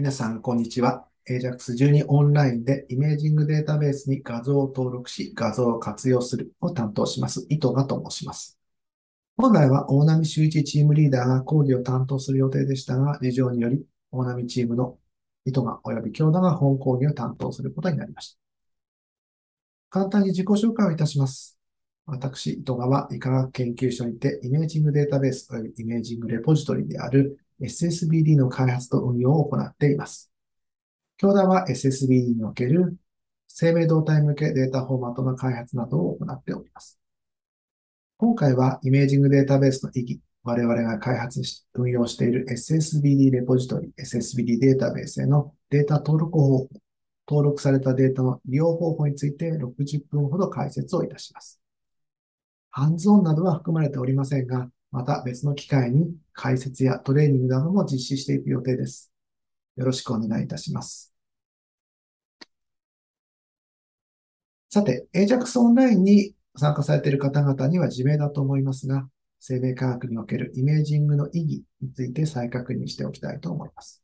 皆さん、こんにちは。AJACS12 オンラインでイメージングデータベースに画像を登録し、画像を活用するを担当します。伊藤賀と申します。本来は大波周一チームリーダーが講義を担当する予定でしたが、事情により大波チームの伊藤賀及び京田が本講義を担当することになりました。簡単に自己紹介をいたします。私、伊藤賀は医科学研究所にてイメージングデータベース及びイメージングレポジトリであるSSBD の開発と運用を行っています。京田は SSBD における生命動態向けデータフォーマットの開発などを行っております。今回はイメージングデータベースの意義、我々が開発し、運用している SSBD レポジトリ、SSBD データベースへのデータ登録方法、登録されたデータの利用方法について60分ほど解説をいたします。ハンズオンなどは含まれておりませんが、また別の機会に解説やトレーニングなども実施していく予定です。よろしくお願いいたします。さて、AJACS オンラインに参加されている方々には自明だと思いますが、生命科学におけるイメージングの意義について再確認しておきたいと思います。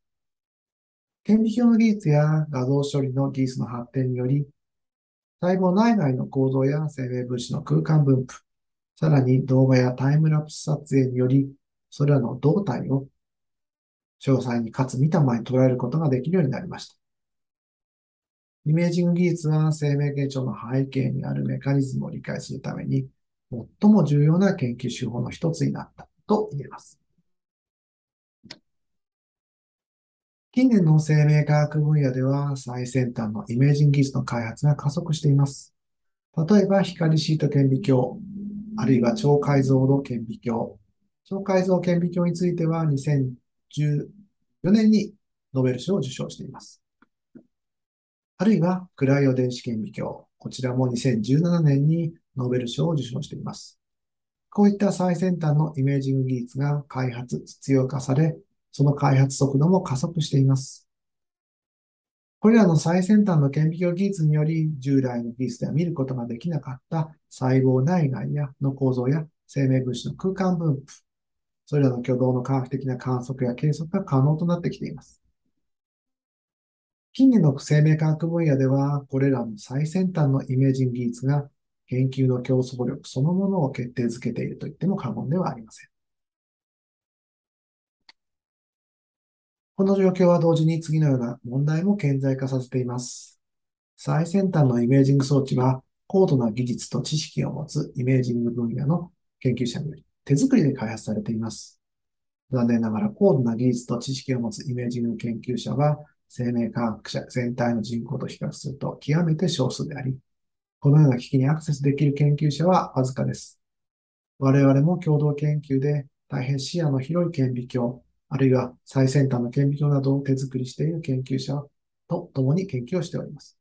顕微鏡の技術や画像処理の技術の発展により、細胞内外の構造や生命物質の空間分布、さらに動画やタイムラプス撮影により、それらの動態を詳細にかつ見たままに捉えることができるようになりました。イメージング技術は生命現象の背景にあるメカニズムを理解するために、最も重要な研究手法の一つになったと言えます。近年の生命科学分野では、最先端のイメージング技術の開発が加速しています。例えば、光シート顕微鏡、あるいは超解像度顕微鏡。超解像顕微鏡については2014年にノーベル賞を受賞しています。あるいはクライオ電子顕微鏡。こちらも2017年にノーベル賞を受賞しています。こういった最先端のイメージング技術が開発、実用化され、その開発速度も加速しています。これらの最先端の顕微鏡技術により、従来の技術では見ることができなかった細胞内外の構造や生命物質の空間分布、それらの挙動の科学的な観測や計測が可能となってきています。近年の生命科学分野では、これらの最先端のイメージング技術が研究の競争力そのものを決定づけていると言っても過言ではありません。この状況は同時に次のような問題も顕在化させています。最先端のイメージング装置は、高度な技術と知識を持つイメージング分野の研究者により手作りで開発されています。残念ながら高度な技術と知識を持つイメージング研究者は、生命科学者全体の人口と比較すると極めて少数であり、このような機器にアクセスできる研究者はわずかです。我々も共同研究で大変視野の広い顕微鏡、あるいは最先端の顕微鏡などを手作りしている研究者と共に研究をしております。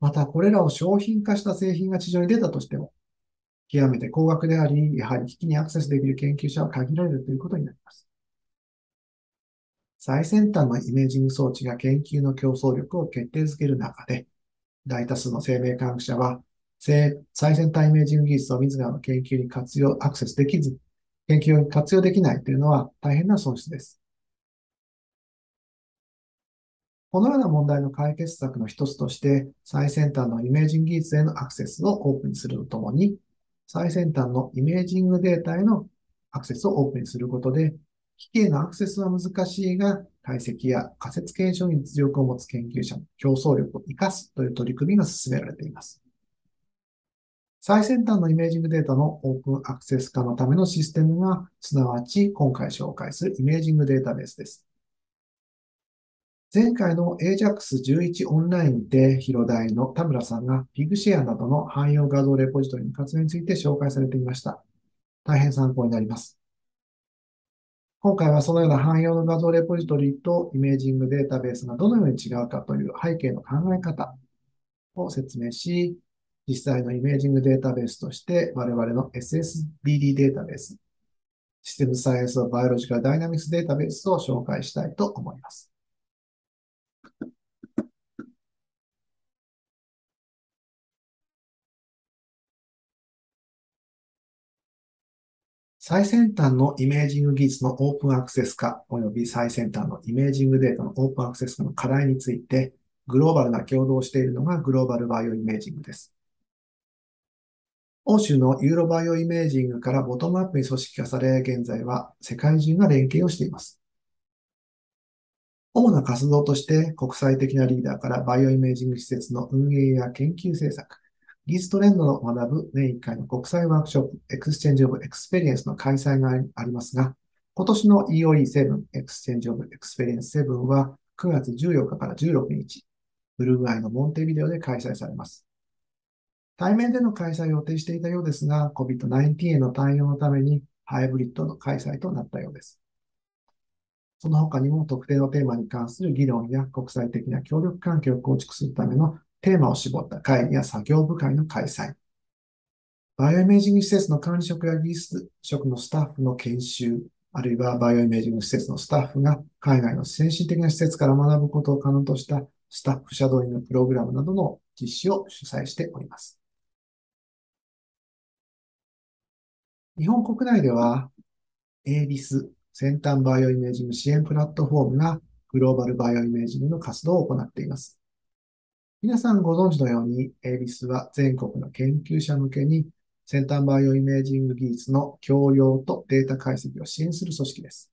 また、これらを商品化した製品が市場に出たとしても、極めて高額であり、やはり機器にアクセスできる研究者は限られるということになります。最先端のイメージング装置が研究の競争力を決定づける中で、大多数の生命科学者は、最先端イメージング技術を自らの研究にアクセスできず、研究に活用できないというのは大変な損失です。このような問題の解決策の一つとして、最先端のイメージング技術へのアクセスをオープンにするとともに、最先端のイメージングデータへのアクセスをオープンにすることで、機器へのアクセスは難しいが、解析や仮説検証に実力を持つ研究者の競争力を生かすという取り組みが進められています。最先端のイメージングデータのオープンアクセス化のためのシステムが、すなわち今回紹介するイメージングデータベースです。前回の AJACS11 オンラインで、広大の田村さんが PIG シェアなどの汎用画像レポジトリの活用について紹介されていました。大変参考になります。今回はそのような汎用の画像レポジトリとイメージングデータベースがどのように違うかという背景の考え方を説明し、実際のイメージングデータベースとして我々の SSBD データベース、システムサイエンス・バイオロジカル・ダイナミクスデータベースを紹介したいと思います。最先端のイメージング技術のオープンアクセス化及び最先端のイメージングデータのオープンアクセス化の課題についてグローバルな共同しているのがグローバルバイオイメージングです。欧州のユーロバイオイメージングからボトムアップに組織化され、現在は世界中が連携をしています。主な活動として国際的なリーダーからバイオイメージング施設の運営や研究政策、技術トレンドを学ぶ年1回の国際ワークショップ、エクスチェンジオブエクスペリエンスの開催がありますが、今年の EOE7、エクスチェンジオブエクスペリエンス7は9月14日から16日、ウルグアイのモンテビデオで開催されます。対面での開催を予定していたようですが、COVID-19 への対応のためにハイブリッドの開催となったようです。その他にも特定のテーマに関する議論や国際的な協力関係を構築するためのテーマを絞った会議や作業部会の開催。バイオイメージング施設の管理職や技術職のスタッフの研修、あるいはバイオイメージング施設のスタッフが海外の先進的な施設から学ぶことを可能としたスタッフシャドーイングプログラムなどの実施を主催しております。日本国内では ABIS、先端バイオイメージング支援プラットフォームがグローバルバイオイメージングの活動を行っています。皆さんご存知のように ABIS は全国の研究者向けに先端バイオイメージング技術の教養とデータ解析を支援する組織です。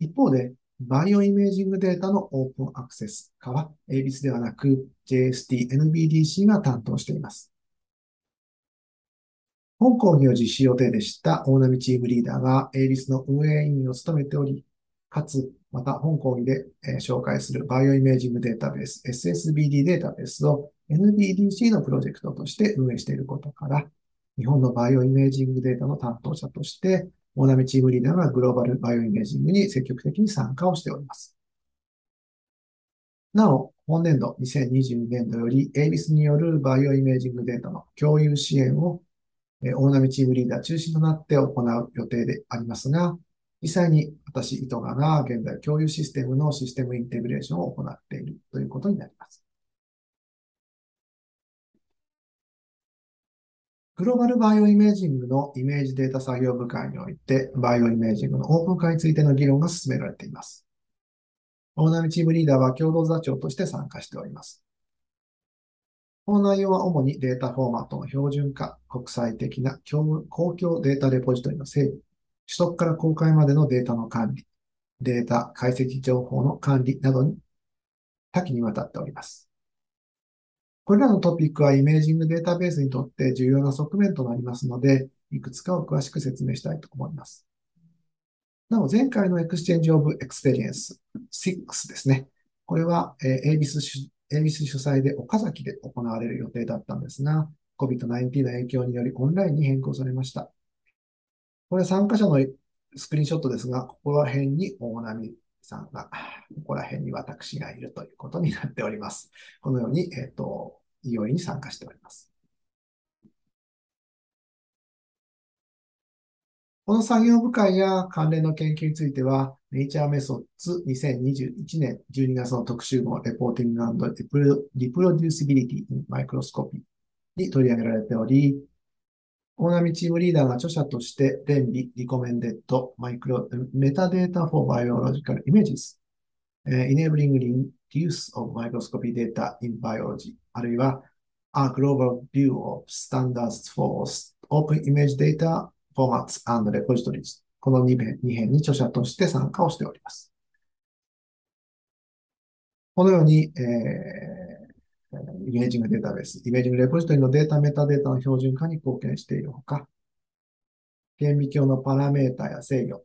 一方で、バイオイメージングデータのオープンアクセス化は ABIS ではなく JST、NBDC が担当しています。本講義を実施予定でした大波チームリーダーが ABIS の運営委員を務めており、かつ、また本講義で紹介するバイオイメージングデータベース、SSBD データベースを NBDC のプロジェクトとして運営していることから、日本のバイオイメージングデータの担当者として、大波チームリーダーがグローバルバイオイメージングに積極的に参加をしております。なお、本年度2022年度より ABIS によるバイオイメージングデータの共有支援を大波チームリーダー中心となって行う予定でありますが、実際に私、糸川が現在共有システムのシステムインテグレーションを行っているということになります。グローバルバイオイメージングのイメージデータ作業部会において、バイオイメージングのオープン化についての議論が進められています。大波チームリーダーは共同座長として参加しております。この内容は主にデータフォーマットの標準化、国際的な公共データレポジトリの整備、取得から公開までのデータの管理、データ解析情報の管理などに多岐にわたっております。これらのトピックはイメージングデータベースにとって重要な側面となりますので、いくつかを詳しく説明したいと思います。なお、前回のエクスチェンジオブエクスペリエンス6ですね。これは ABIS 主催で岡崎で行われる予定だったんですが、COVID-19 の影響によりオンラインに変更されました。これは参加者のスクリーンショットですが、ここら辺に大波さんが、ここら辺に私がいるということになっております。このように、EOE に参加しております。この作業部会や関連の研究については、Nature Methods 2021年12月の特集号 Reporting and Reproducibility in Microscopy に取り上げられており、大波チームリーダーが著者として、連備 Recommended Metadata for Biological Images Enabling Reuse of Microscopy Data in Biology あるいは A Global View of Standards for Open Image Data Formats and Repositories この2編に著者として参加をしております。このように、イメージングデータベース、イメージングレポジトリのデータ、メタデータの標準化に貢献しているほか、顕微鏡のパラメータや制御、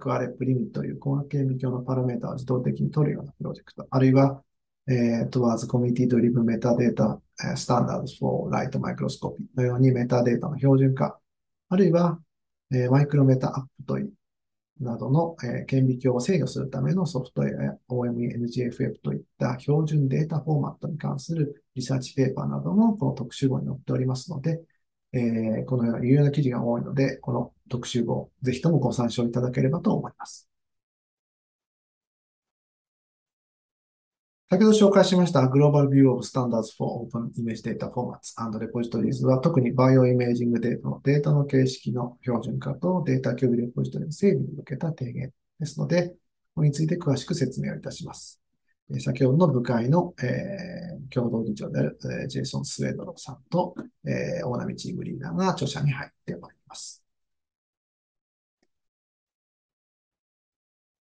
クアレプリミという光学顕微鏡のパラメータを自動的に取るようなプロジェクト、あるいは、Towards Community Driven Metadata Standards for Light Microscopy のようにメタデータの標準化、あるいは、マイクロメタアップというなどの、顕微鏡を制御するためのソフトウェアや OME-NGFF といった標準データフォーマットに関するリサーチペーパーなどもこの特集号に載っておりますので、このような有用な記事が多いので、この特集号、ぜひともご参照いただければと思います。先ほど紹介しました Global View of Standards for Open Image Data Formats and Repositories は特にバイオイメージングデータのデータの形式の標準化とデータ共有レポジトリの整備に向けた提言ですので、これについて詳しく説明をいたします。先ほどの部会の、共同議長である、Jason Swedlow さんと、大波チームリーダーが著者に入ってまいります。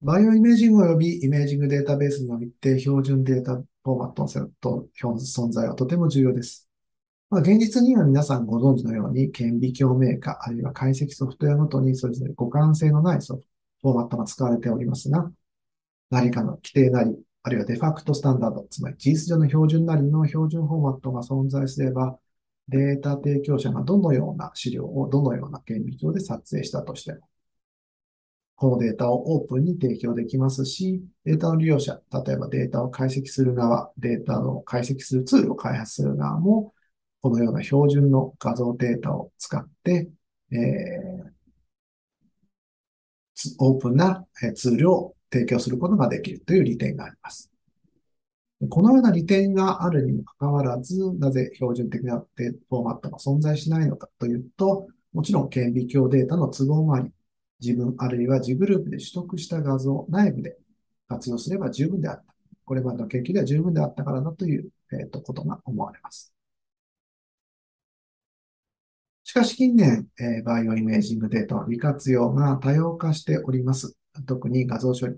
バイオイメージング及びイメージングデータベースにおいて標準データフォーマットの存在はとても重要です。まあ、現実には皆さんご存知のように、顕微鏡メーカーあるいは解析ソフトウェアごとにそれぞれ互換性のないフォーマットが使われておりますが、何かの規定なり、あるいはデファクトスタンダード、つまり事実上の標準なりの標準フォーマットが存在すれば、データ提供者がどのような資料をどのような顕微鏡で撮影したとしても、このデータをオープンに提供できますし、データの利用者、例えばデータを解析する側、データを解析するツールを開発する側も、このような標準の画像データを使って、オープンなツールを提供することができるという利点があります。このような利点があるにもかかわらず、なぜ標準的なデータフォーマットが存在しないのかというと、もちろん顕微鏡データの都合もあり、自分あるいは自グループで取得した画像を内部で活用すれば十分であった。これまでの研究では十分であったからだという、ことが思われます。しかし近年、バイオイメージングデータの利活用が多様化しております。特に画像処理、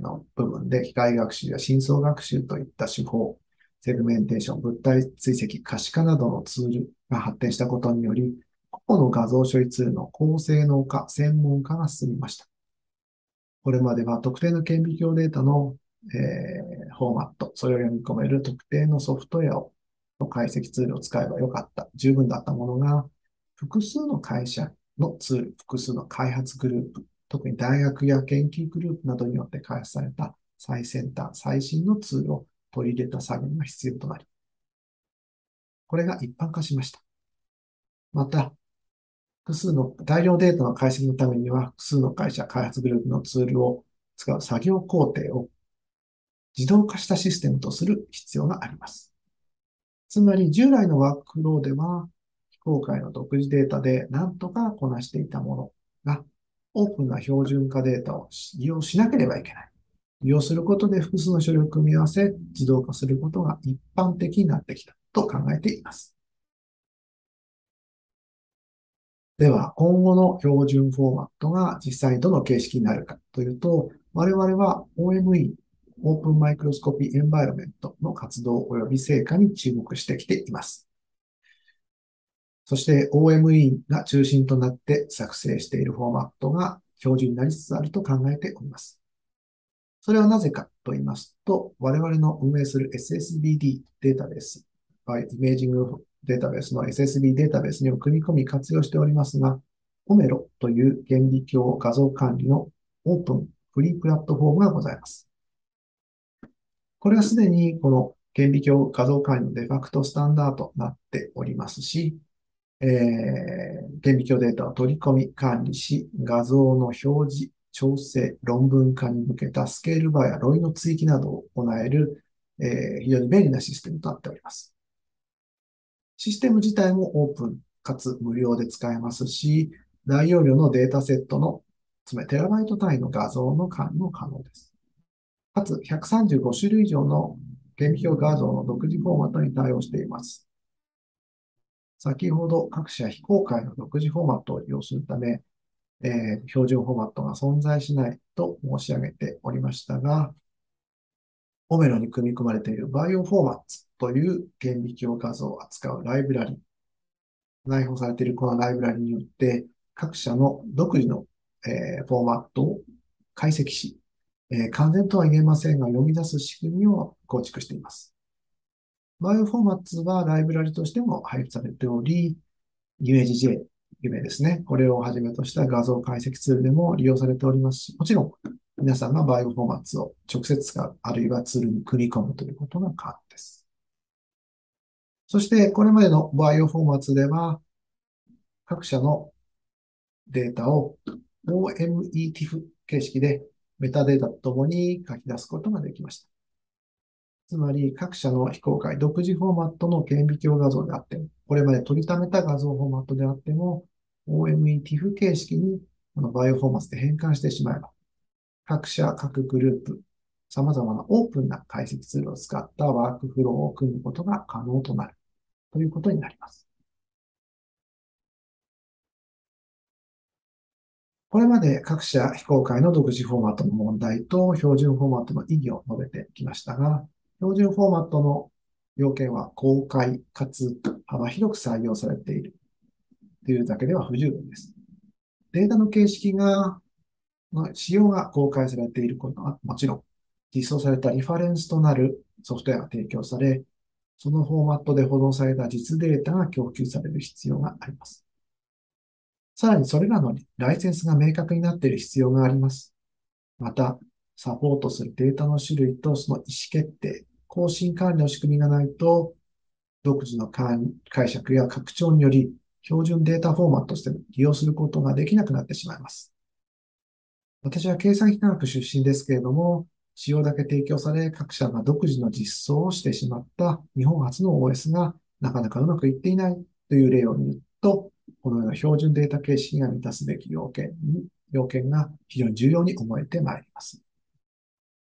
の部分で機械学習や深層学習といった手法、セグメンテーション、物体追跡、可視化などのツールが発展したことにより、個々の画像処理ツールの高性能化、専門化が進みました。これまでは特定の顕微鏡データの、フォーマット、それを読み込める特定のソフトウェアの解析ツールを使えばよかった、十分だったものが、複数の会社のツール、複数の開発グループ、特に大学や研究グループなどによって開発された最先端、最新のツールを取り入れた作業が必要となり、これが一般化しました。また、複数の大量データの解析のためには、複数の会社、開発グループのツールを使う作業工程を自動化したシステムとする必要があります。つまり、従来のワークフローでは、非公開の独自データで何とかこなしていたものが、オープンな標準化データを利用しなければいけない。利用することで複数の処理を組み合わせ、自動化することが一般的になってきたと考えています。では、今後の標準フォーマットが実際どの形式になるかというと、我々は OME、オープンマイクロスコピーエンバイロメントの活動及び成果に注目してきています。そして OME が中心となって作成しているフォーマットが標準になりつつあると考えております。それはなぜかと言いますと、我々の運営する SSBD データベース、イメージングデータベースの SSB データベースにも組み込み活用しておりますが、OMERO という顕微鏡画像管理のオープンフリープラットフォームがございます。これはすでにこの顕微鏡画像管理のデファクトスタンダードとなっておりますし、顕微鏡データを取り込み、管理し、画像の表示、調整、論文化に向けたスケールバーやロイの追記などを行える、非常に便利なシステムとなっております。システム自体もオープンかつ無料で使えますし、大容量のデータセットの、つまりテラバイト単位の画像の管理も可能です。かつ、135種類以上の顕微鏡画像の独自フォーマットに対応しています。先ほど各社非公開の独自フォーマットを利用するため、標準フォーマットが存在しないと申し上げておりましたが、OMEROに組み込まれているバイオフォーマットという顕微鏡画像を扱うライブラリ、内包されているこのライブラリによって、各社の独自の、フォーマットを解析し、完全とは言えませんが読み出す仕組みを構築しています。バイオフォーマットはライブラリとしても配布されており、ImageJ、夢ですね。これをはじめとした画像解析ツールでも利用されておりますし、もちろん皆さんがバイオフォーマットを直接使う、あるいはツールに組み込むということが可能です。そして、これまでのバイオフォーマットでは、各社のデータを OME-TIFF 形式でメタデータとともに書き出すことができました。つまり各社の非公開、独自フォーマットの顕微鏡画像であっても、これまで取りためた画像フォーマットであっても、OME-TIFF 形式にバイオフォーマットで変換してしまえば、各社、各グループ、様々なオープンな解析ツールを使ったワークフローを組むことが可能となるということになります。これまで各社非公開の独自フォーマットの問題と標準フォーマットの意義を述べてきましたが、標準フォーマットの要件は公開かつ幅広く採用されているというだけでは不十分です。データの形式が、仕様が公開されていることはもちろん、実装されたリファレンスとなるソフトウェアが提供され、そのフォーマットで保存された実データが供給される必要があります。さらにそれらのライセンスが明確になっている必要があります。また、サポートするデータの種類とその意思決定、更新管理の仕組みがないと、独自の解釈や拡張により、標準データフォーマットとして利用することができなくなってしまいます。私は計算機科学出身ですけれども、仕様だけ提供され、各社が独自の実装をしてしまった日本初の OS がなかなかうまくいっていないという例を見ると、このような標準データ形式が満たすべき要件が非常に重要に思えてまいります。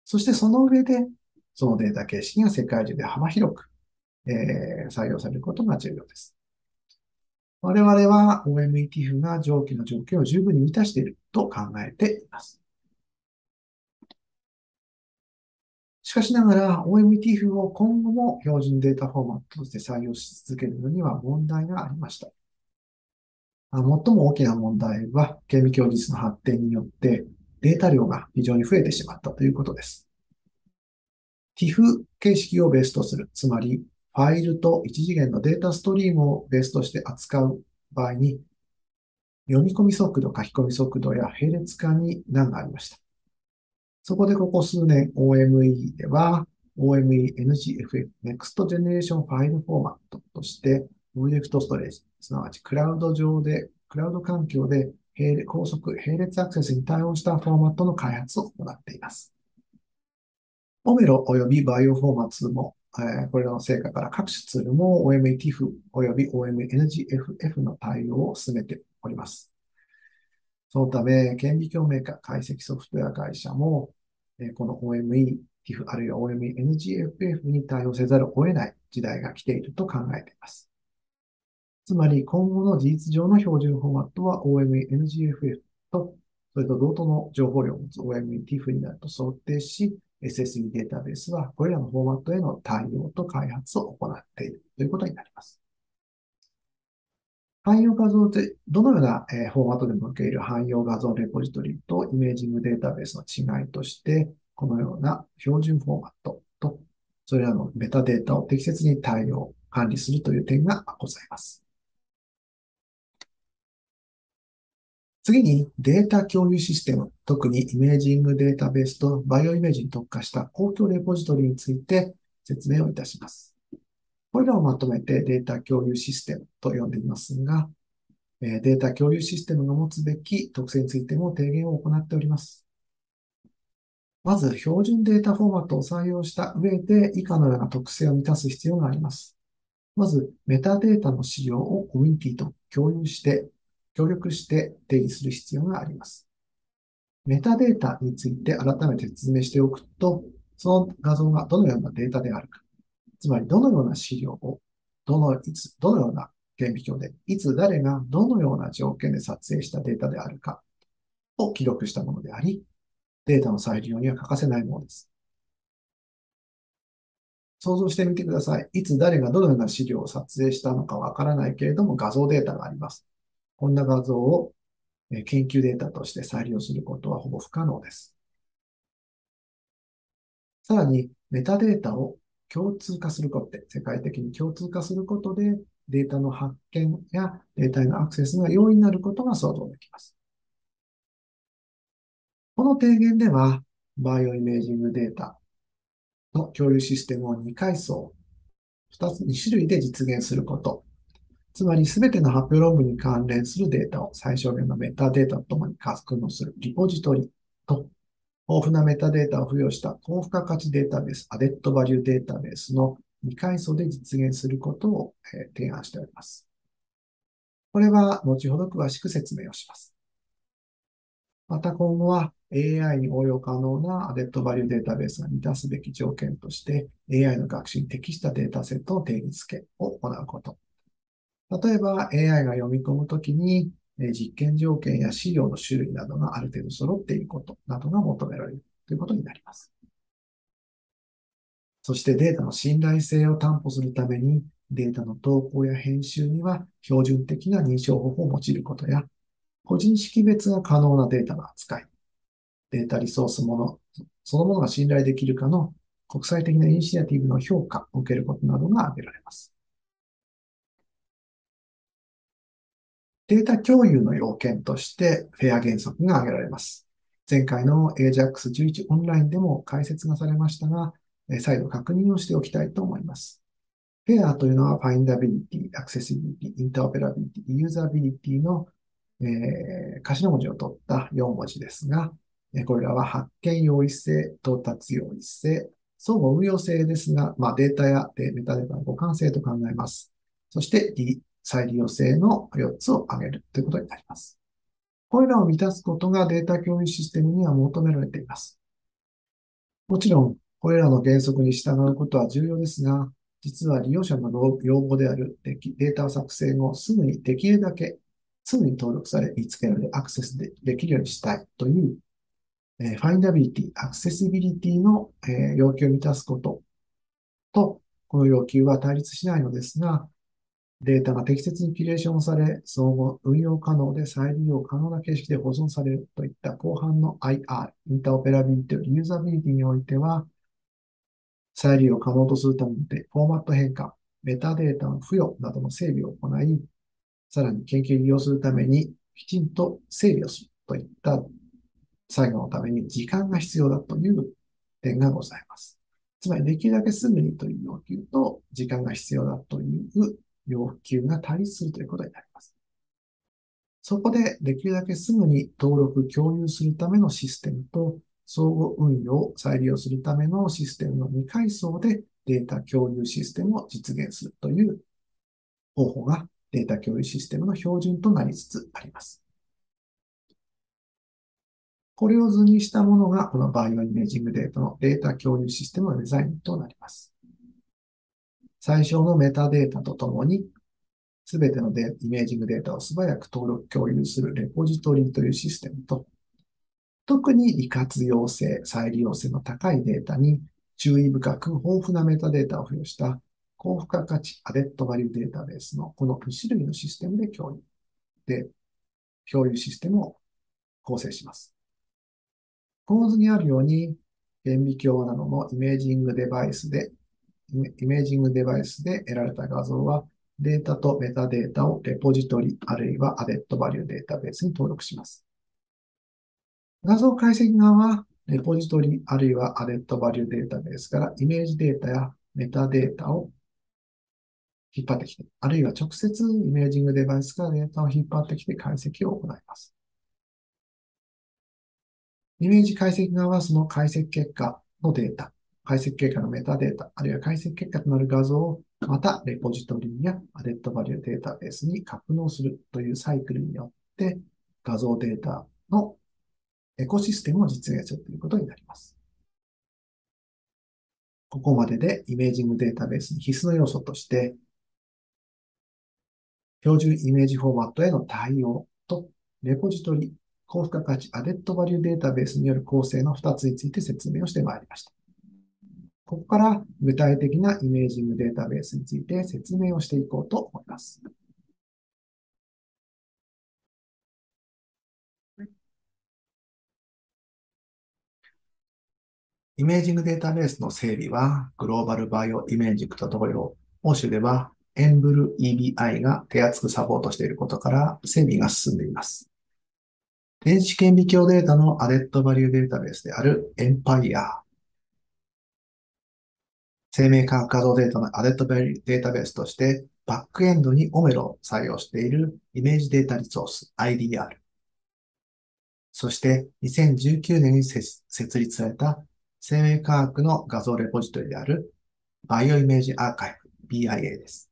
そしてその上で、そのデータ形式が世界中で幅広く、採用されることが重要です。我々は OME-TIFF が上記の条件を十分に満たしていると考えています。しかしながら OME-TIFF を今後も標準データフォーマットとして採用し続けるのには問題がありました。最も大きな問題は、顕微鏡技術の発展によってデータ量が非常に増えてしまったということです。TIFF 形式をベースとする、つまりファイルと一次元のデータストリームをベースとして扱う場合に、読み込み速度、書き込み速度や並列化に難がありました。そこでここ数年 OME では OME-NGFF、Next Generation ファイルフォーマットとして、オブジェクトストレージ、すなわちクラウド環境で高速並列アクセスに対応したフォーマットの開発を行っています。OMERO 及び BIO フォーマットも、これらの成果から各種ツールも OME-TIFF 及び OME-NGFF の対応を進めております。そのため、顕微鏡メーカー解析ソフトウェア会社も、この OME-TIFF あるいは OME-NGFF に対応せざるを得ない時代が来ていると考えています。つまり、今後の事実上の標準フォーマットは OME-NGFF と、それと同等の情報量を持つ OME-TIFF になると想定し、SSB データベースはこれらのフォーマットへの対応と開発を行っているということになります。汎用画像って、どのようなフォーマットでも受け入れる汎用画像レポジトリとイメージングデータベースの違いとして、このような標準フォーマットと、それらのメタデータを適切に対応、管理するという点がございます。次にデータ共有システム、特にイメージングデータベースとバイオイメージに特化した公共レポジトリについて説明をいたします。これらをまとめてデータ共有システムと呼んでいますが、データ共有システムが持つべき特性についても提言を行っております。まず、標準データフォーマットを採用した上で以下のような特性を満たす必要があります。まず、メタデータの仕様をコミュニティと協力して定義する必要があります。メタデータについて改めて説明しておくと、その画像がどのようなデータであるか、つまりどのような資料を、どのような顕微鏡で、いつ誰がどのような条件で撮影したデータであるかを記録したものであり、データの再利用には欠かせないものです。想像してみてください。いつ誰がどのような資料を撮影したのかわからないけれども、画像データがあります。こんな画像を研究データとして再利用することはほぼ不可能です。さらに、メタデータを世界的に共通化することで、データの発見やデータへのアクセスが容易になることが想像できます。この提言では、バイオイメージングデータの共有システムを2種類で実現すること、つまり全ての発表論文に関連するデータを最小限のメタデータとともに格納するリポジトリと、豊富なメタデータを付与した高付加価値データベース、アデッドバリューデータベースの2階層で実現することを提案しております。これは後ほど詳しく説明をします。また今後は AI に応用可能なアデッドバリューデータベースが満たすべき条件として AI の学習に適したデータセットを定義付けを行うこと。例えば AI が読み込むときに実験条件や資料の種類などがある程度揃っていることなどが求められるということになります。そしてデータの信頼性を担保するためにデータの投稿や編集には標準的な認証方法を用いることや、個人識別が可能なデータの扱い、データリソースそのものが信頼できるかの国際的なイニシアティブの評価を受けることなどが挙げられます。データ共有の要件としてフェア原則が挙げられます。前回の AJACS11 オンラインでも解説がされましたが、再度確認をしておきたいと思います。フェアというのはファインダビリティ、アクセシビリティ、インターオペラビリティ、ユーザビリティの頭文字を取った4文字ですが、これらは発見容易性、到達容易性、相互運用性ですが、データやメタデータの互換性と考えます。そして再利用性の4つを挙げるということになります。これらを満たすことがデータ共有システムには求められています。もちろん、これらの原則に従うことは重要ですが、実は利用者の要望であるデータを作成後、すぐに登録され、見つけられ、アクセスできるようにしたいという、ファインダビリティ、アクセシビリティの要求を満たすことと、この要求は対立しないのですが、データが適切にキュレーションされ、総合運用可能で再利用可能な形式で保存されるといった後半の IR、インターオペラビリティ、ユーザビリティにおいては、再利用可能とするためにフォーマット変換、メタデータの付与などの整備を行い、さらに研究利用するためにきちんと整理をするといった作業のために時間が必要だという点がございます。つまりできるだけすぐにという要求と時間が必要だという要求が対立するということになります。そこでできるだけすぐに登録共有するためのシステムと相互運用、再利用するためのシステムの2階層でデータ共有システムを実現するという方法がデータ共有システムの標準となりつつあります。これを図にしたものがこのバイオイメージングデータのデータ共有システムのデザインとなります。最小のメタデータとともに、すべてのイメージングデータを素早く登録共有するレポジトリというシステムと、特に利活用性、再利用性の高いデータに注意深く豊富なメタデータを付与した高付加価値アデッドバリューデータベースのこの2種類のシステムで共有システムを構成します。この図にあるように、顕微鏡などのイメージングデバイスで得られた画像はデータとメタデータをレポジトリあるいはアデッドバリューデータベースに登録します。画像解析側は、レポジトリあるいはアデッドバリューデータベースからイメージデータやメタデータを引っ張ってきて、あるいは直接イメージングデバイスからデータを引っ張ってきて解析を行います。イメージ解析側はその解析結果のデータ、解析結果のメタデータ、あるいは解析結果となる画像をまたレポジトリやアデッドバリューデータベースに格納するというサイクルによって画像データのエコシステムを実現するということになります。ここまででイメージングデータベースに必須の要素として、標準イメージフォーマットへの対応と、レポジトリ、高付加価値アデッドバリューデータベースによる構成の2つについて説明をしてまいりました。ここから具体的なイメージングデータベースについて説明をしていこうと思います。イメージングデータベースの整備は、グローバルバイオイメージングと同様、欧州では EMBL EBI が手厚くサポートしていることから整備が進んでいます。電子顕微鏡データのアデッドバリューデータベースである EMPIRE、生命科学画像データのアデッドバリューデータベースとして、バックエンドにOMEROを採用しているイメージデータリソース IDR、そして2019年に設立された生命科学の画像レポジトリである BioImage Archive BIA です。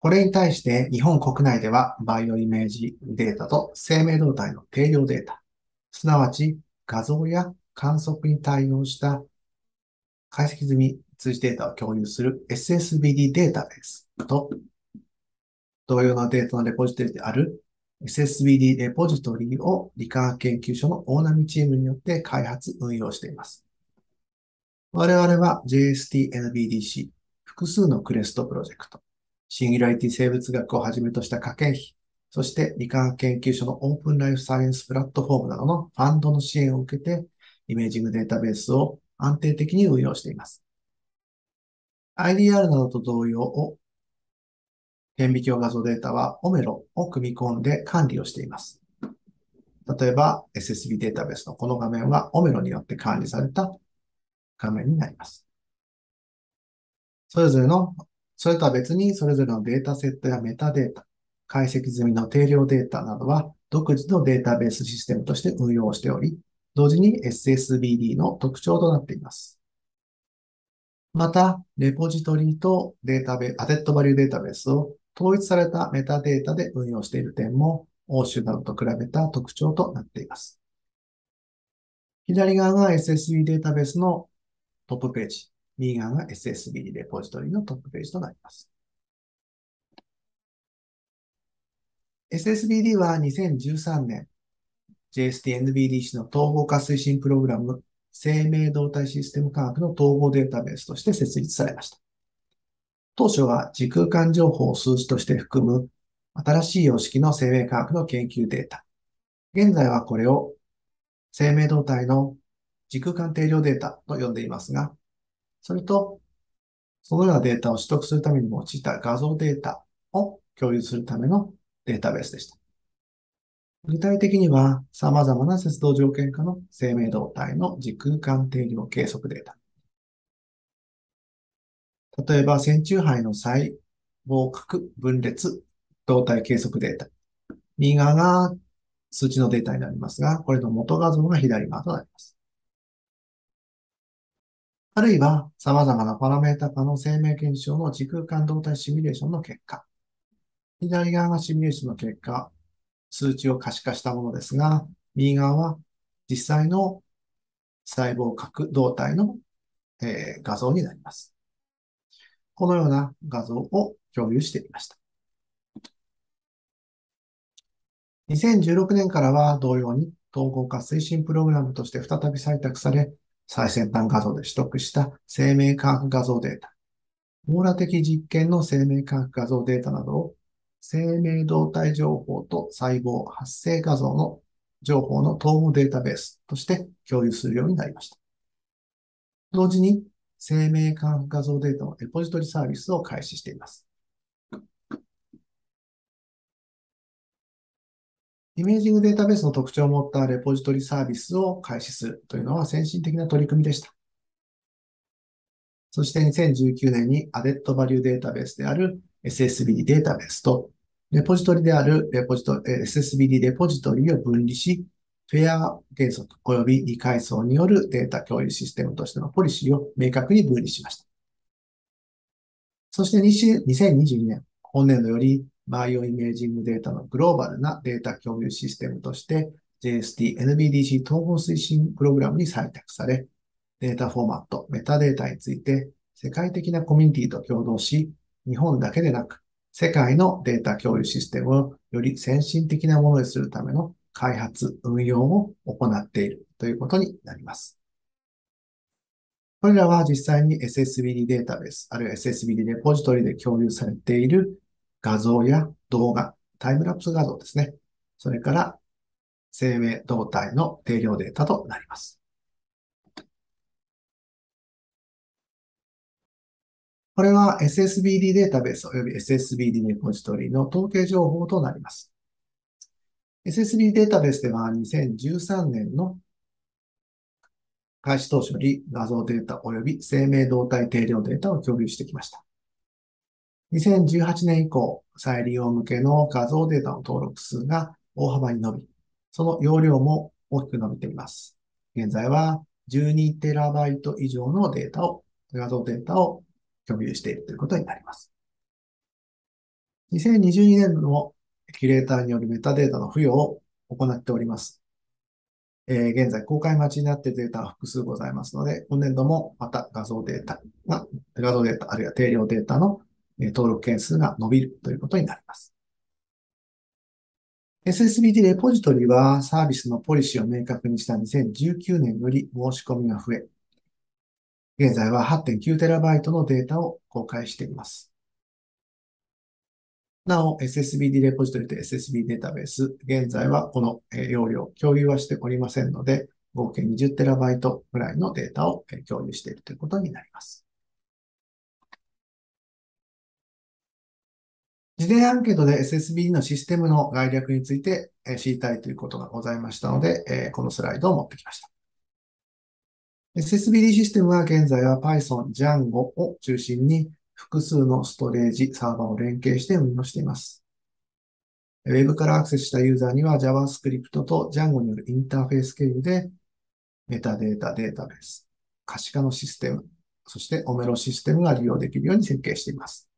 これに対して日本国内ではバイオイメージデータと生命動態の定量データ、すなわち画像や観測に対応した解析済み通知データを共有する SSBD データベースと同様なデータのレポジトリである SSBD レポジトリを理化学研究所の大波チームによって開発運用しています。我々は JST、NBDC、複数のクレストプロジェクト、シンギュラリティ生物学をはじめとした科研費、そして理化学研究所のオープンライフサイエンスプラットフォームなどのファンドの支援を受けて、イメージングデータベースを安定的に運用しています。IDR などと同様、顕微鏡画像データは OMERO を組み込んで管理をしています。例えば SSB データベースのこの画面は OMERO によって管理された画面になります。それとは別に、それぞれのデータセットやメタデータ、解析済みの定量データなどは、独自のデータベースシステムとして運用しており、同時に SSBD の特徴となっています。また、レポジトリとアテッドバリューデータベースを統一されたメタデータで運用している点も、欧州などと比べた特徴となっています。左側が SSB データベースのトップページ。右側が SSBD レポジトリのトップページとなります。SSBD は2013年、JST-NBDC の統合化推進プログラム、生命動態システム科学の統合データベースとして設立されました。当初は時空間情報を数字として含む新しい様式の生命科学の研究データ。現在はこれを生命動態の時空間定量データと呼んでいますが、それと、そのようなデータを取得するために用いた画像データを共有するためのデータベースでした。具体的には、様々な節動条件下の生命動態の時空間定量計測データ。例えば、線虫胚の細胞核分裂動態計測データ。右側が数値のデータになりますが、これの元画像が左側となります。あるいは、様々なパラメータ化の生命現象の時空間動態シミュレーションの結果。左側がシミュレーションの結果、数値を可視化したものですが、右側は実際の細胞核動態の、画像になります。このような画像を共有していました。2016年からは同様に統合化推進プログラムとして再び採択され、最先端画像で取得した生命科学画像データ、網羅的実験の生命科学画像データなどを生命動態情報と細胞発生画像の情報の統合データベースとして共有するようになりました。同時に生命科学画像データのレポジトリサービスを開始しています。イメージングデータベースの特徴を持ったレポジトリサービスを開始するというのは先進的な取り組みでした。そして2019年にアデッドバリューデータベースである SSBD データベースとレポジトリであるSSBD レポジトリを分離し、フェア原則及び理階層によるデータ共有システムとしてのポリシーを明確に分離しました。そして2022年、本年度よりバイオイメージングデータのグローバルなデータ共有システムとして JST、NBDC 統合推進プログラムに採択され、データフォーマット、メタデータについて世界的なコミュニティと共同し、日本だけでなく世界のデータ共有システムをより先進的なものにするための開発、運用を行っているということになります。これらは実際に SSBD データベース、あるいは SSBD レポジトリで共有されている画像や動画、タイムラプス画像ですね。それから生命動態の定量データとなります。これは SSBD データベース及び SSBD レポジトリの統計情報となります。SSBD データベースでは2013年の開始当初より画像データ及び生命動態定量データを共有してきました。2018年以降、再利用向けの画像データの登録数が大幅に伸び、その容量も大きく伸びています。現在は 12TB 以上のデータを、画像データを共有しているということになります。2022年のキュレーターによるメタデータの付与を行っております。現在公開待ちになっているデータは複数ございますので、今年度もまた画像データあるいは定量データの登録件数が伸びるということになります。SSBD レポジトリはサービスのポリシーを明確にした2019年より申し込みが増え、現在は 8.9TB のデータを公開しています。なお、SSBD レポジトリと SSB データベース、現在はこの容量、共有はしておりませんので、合計 20TB ぐらいのデータを共有しているということになります。事前アンケートで SSBD のシステムの概略について知りたいということがございましたので、このスライドを持ってきました。SSBD システムは現在は Python、Django を中心に複数のストレージ、サーバーを連携して運用しています。Web からアクセスしたユーザーには JavaScript と Django によるインターフェース経由でメタデータ、データベース、可視化のシステム、そして OMERO システムが利用できるように設計しています。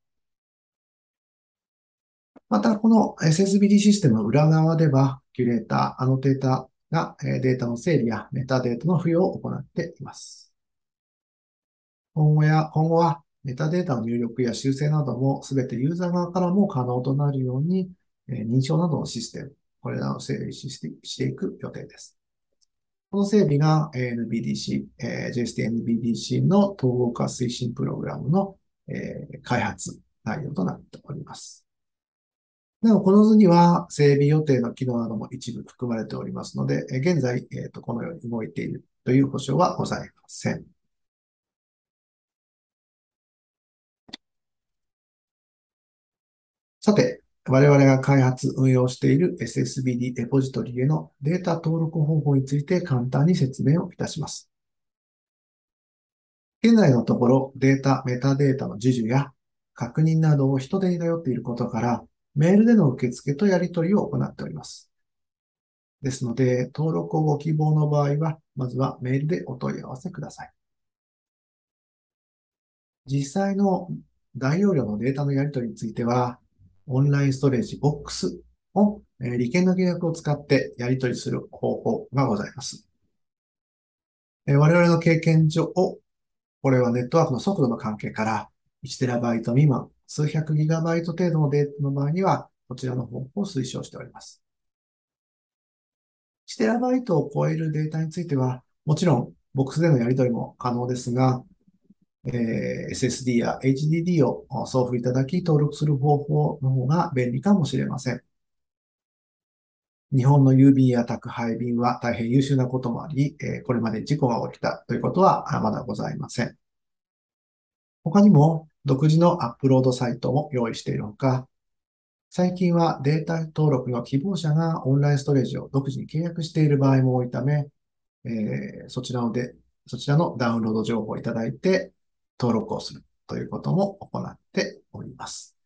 また、この SSBD システムの裏側では、キュレーター、アノテーターがデータの整理やメタデータの付与を行っています。今後はメタデータの入力や修正などもすべてユーザー側からも可能となるように、認証などのシステム、これらを整理していく予定です。この整備が NBDC、JST NBDC の統合化推進プログラムの開発内容となっております。なお、この図には整備予定の機能なども一部含まれておりますので、現在、このように動いているという保証はございません。さて、我々が開発、運用している SSBD レポジトリへのデータ登録方法について簡単に説明をいたします。現在のところ、データ、メタデータの授受や確認などを人手に頼っていることから、メールでの受付とやり取りを行っております。ですので、登録をご希望の場合は、まずはメールでお問い合わせください。実際の大容量のデータのやり取りについては、オンラインストレージボックスを利権の契約を使ってやり取りする方法がございます。我々の経験上、これはネットワークの速度の関係から、1TB 未満、数百ギガバイト程度のデータの場合には、こちらの方法を推奨しております。1TB を超えるデータについては、もちろん、ボックスでのやり取りも可能ですが、SSD や HDD を送付いただき、登録する方法の方が便利かもしれません。日本の郵便や宅配便は大変優秀なこともあり、これまで事故が起きたということはまだございません。他にも、独自のアップロードサイトも用意しているほか、最近はデータ登録の希望者がオンラインストレージを独自に契約している場合も多いため、そちらのダウンロード情報をいただいて登録をするということも行っております。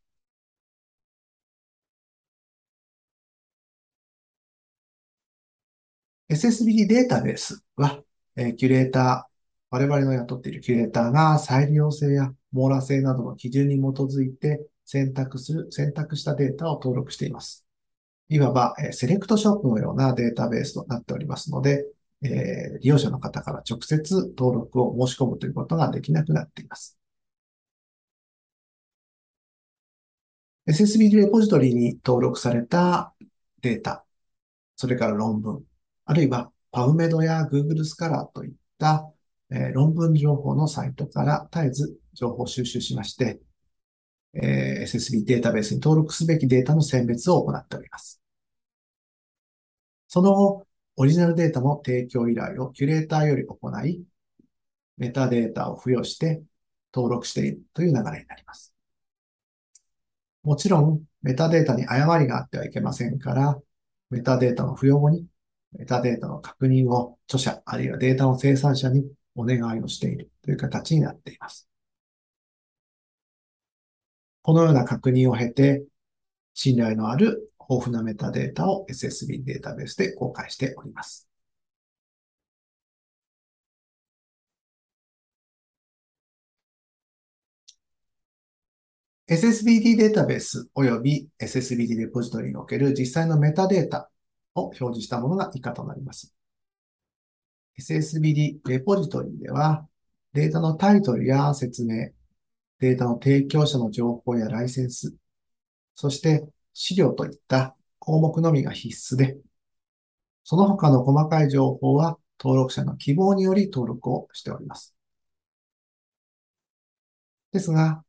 SSBD データベースは、キュレーター、我々の雇っているキュレーターが再利用性や網羅性などの基準に基づいて選択したデータを登録しています。いわば、セレクトショップのようなデータベースとなっておりますので、利用者の方から直接登録を申し込むということができなくなっています。SSBD レポジトリに登録されたデータ、それから論文、あるいは PubMed や Google スカラーといった論文情報のサイトから絶えず情報収集しまして、SSB データベースに登録すべきデータの選別を行っております。その後、オリジナルデータの提供依頼をキュレーターより行い、メタデータを付与して登録しているという流れになります。もちろん、メタデータに誤りがあってはいけませんから、メタデータの付与後に、メタデータの確認を著者あるいはデータの生産者にお願いをしているという形になっています。このような確認を経て、信頼のある豊富なメタデータを SSBD データベースで公開しております。SSBD データベース及び SSBD レポジトリにおける実際のメタデータを表示したものが以下となります。SSBD レポジトリでは、データのタイトルや説明、データの提供者の情報やライセンス、そして資料といった項目のみが必須で、その他の細かい情報は登録者の希望により登録をしております。ですが、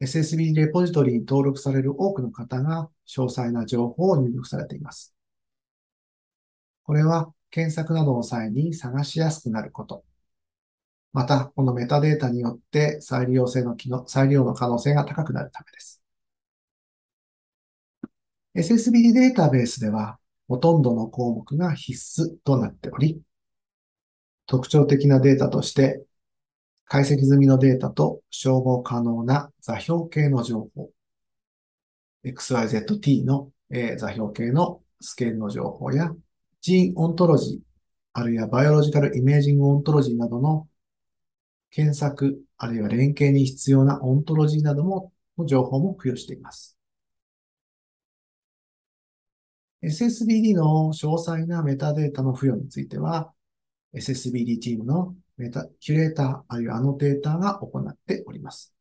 SSBD レポジトリに登録される多くの方が詳細な情報を入力されています。これは検索などの際に探しやすくなること。また、このメタデータによって再利用の可能性が高くなるためです。SSBD データベースでは、ほとんどの項目が必須となっており、特徴的なデータとして、解析済みのデータと照合可能な座標系の情報、XYZT の座標系のスケールの情報や、ジーンオントロジー、あるいはバイオロジカルイメージングオントロジーなどの検索、あるいは連携に必要なオントロジーなどの情報も付与しています。SSBD の詳細なメタデータの付与については、SSBD チームのキュレーター、あるいはアノテーターが行っております。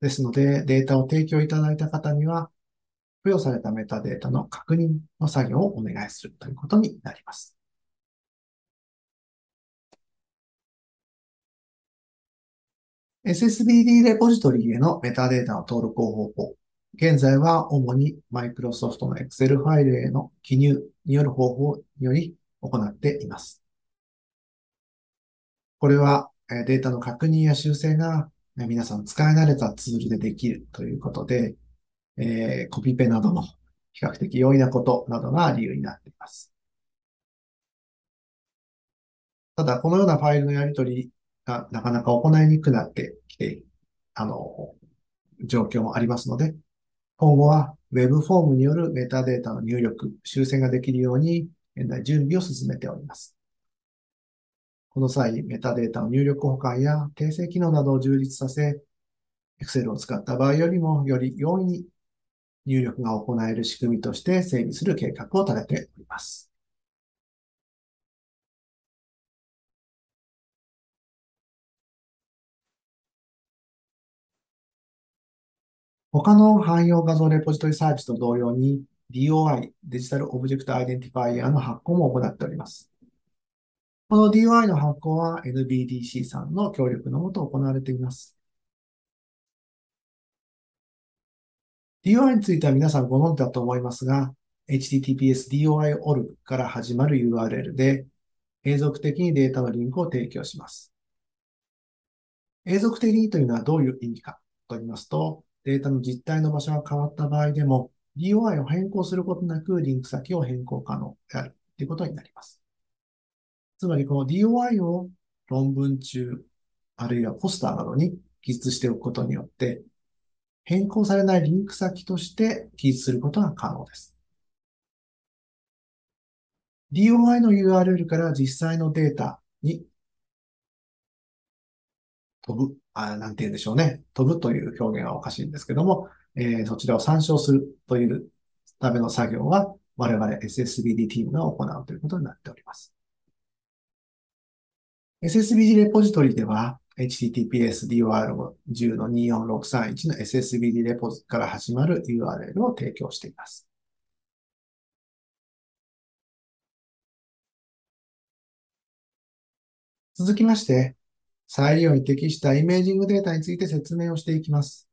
ですので、データを提供いただいた方には、付与されたメタデータの確認の作業をお願いするということになります。SSBD レポジトリへのメタデータの登録方法。現在は主に Microsoft の Excel ファイルへの記入による方法により行っています。これはデータの確認や修正が皆さん使い慣れたツールでできるということで、コピペなどの比較的容易なことなどが理由になっています。ただ、このようなファイルのやり取りがなかなか行いにくくなってきている、状況もありますので、今後は Web フォームによるメタデータの入力、修正ができるように現在準備を進めております。この際、メタデータの入力保管や訂正機能などを充実させ、Excel を使った場合よりもより容易に入力が行える仕組みとして整備する計画を立てております。他の汎用画像レポジトリサービスと同様に DOI、デジタルオブジェクトアイデンティファイアの発行も行っております。この DOI の発行は NBDC さんの協力のもと行われています。DOI については皆さんご存知だと思いますが、https://doi.org から始まる URL で永続的にデータのリンクを提供します。永続的にというのはどういう意味かと言いますと、データの実態の場所が変わった場合でも DOI を変更することなくリンク先を変更可能であるということになります。つまり、この DOI を論文中、あるいはポスターなどに記述しておくことによって、変更されないリンク先として記述することが可能です。DOI の URL から実際のデータに飛ぶ、なんて言うんでしょうね。飛ぶという表現はおかしいんですけども、そちらを参照するというための作業は、我々 SSBD チームが行うということになっております。SSBD レポジトリでは、https://doi10.24631 の SSBD レポジから始まる URL を提供しています。続きまして、再利用に適したイメージングデータについて説明をしていきます。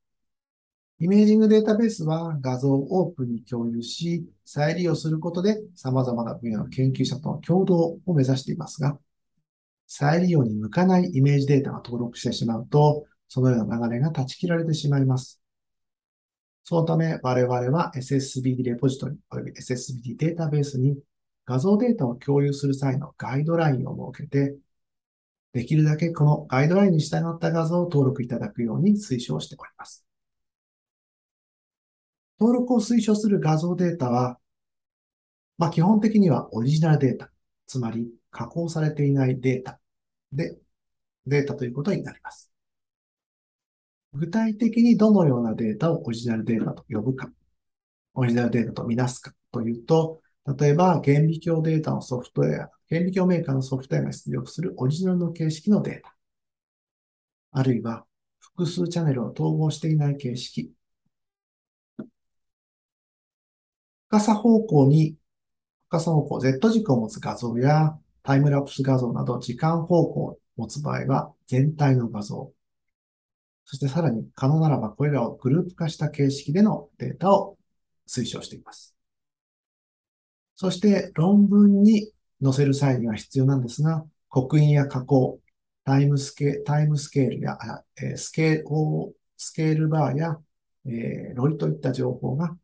イメージングデータベースは画像をオープンに共有し、再利用することで様々な分野の研究者との共同を目指していますが、再利用に向かないイメージデータが登録してしまうと、そのような流れが断ち切られてしまいます。そのため、我々は SSBD レポジトリ及び SSBD データベースに画像データを共有する際のガイドラインを設けて、できるだけこのガイドラインに従った画像を登録いただくように推奨しております。登録を推奨する画像データは、基本的にはオリジナルデータ、つまり加工されていないデータでデータということになります。具体的にどのようなデータをオリジナルデータと呼ぶか、オリジナルデータとみなすかというと、例えば顕微鏡データのソフトウェア、顕微鏡メーカーのソフトウェアが出力するオリジナルの形式のデータ、あるいは複数チャンネルを統合していない形式、深さ方向 Z 軸を持つ画像やタイムラプス画像など時間方向を持つ場合は全体の画像、そしてさらに可能ならばこれらをグループ化した形式でのデータを推奨しています。そして論文に載せる際には必要なんですが、刻印や加工、タイムスケールや、スケールバーや、ロリといった情報が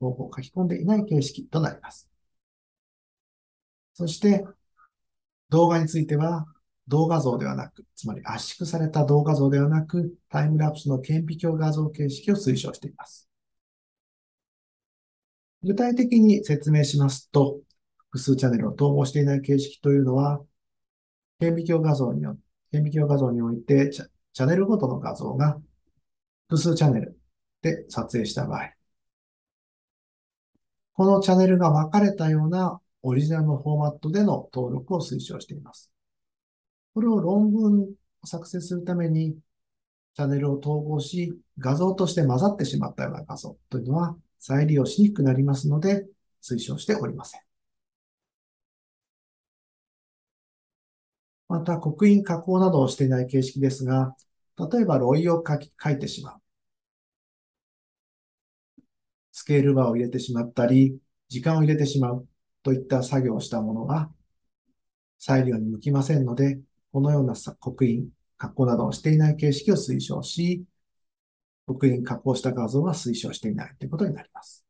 書き込んでいない形式となります。そして動画については動画像ではなく、つまり圧縮された動画像ではなく、タイムラプスの顕微鏡画像形式を推奨しています。具体的に説明しますと、複数チャンネルを統合していない形式というのは、顕微鏡画像においてチャンネルごとの画像が複数チャンネルで撮影した場合、このチャンネルが分かれたようなオリジナルのフォーマットでの登録を推奨しています。これを論文を作成するためにチャンネルを統合し、画像として混ざってしまったような画像というのは再利用しにくくなりますので推奨しておりません。また、刻印加工などをしていない形式ですが、例えばロイを書いてしまう。スケールバーを入れてしまったり、時間を入れてしまうといった作業をしたものが再利用に向きませんので、このような刻印、加工などをしていない形式を推奨し、刻印、加工した画像は推奨していないということになります。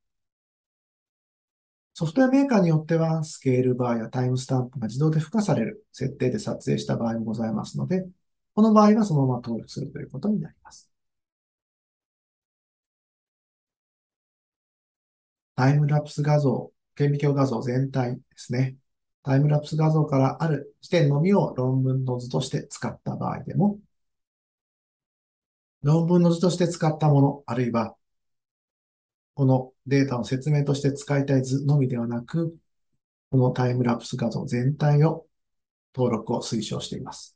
ソフトウェアメーカーによっては、スケールバーやタイムスタンプが自動で付加される設定で撮影した場合もございますので、この場合はそのまま登録するということになります。タイムラプス画像、顕微鏡画像全体ですね。タイムラプス画像からある視点のみを論文の図として使った場合でも、論文の図として使ったもの、あるいは、このデータの説明として使いたい図のみではなく、このタイムラプス画像全体を登録を推奨しています。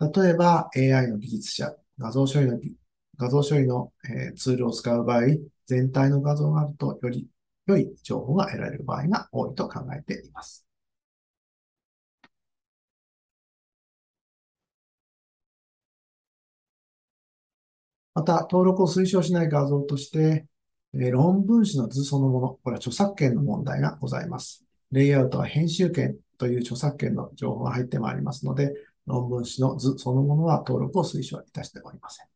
例えば AI の技術者、画像処理のツールを使う場合、全体の画像があるとより良い情報が得られる場合が多いと考えています。また、登録を推奨しない画像として、論文誌の図そのもの、これは著作権の問題がございます。レイアウトは編集権という著作権の情報が入ってまいりますので、論文誌の図そのものは登録を推奨いたしておりません。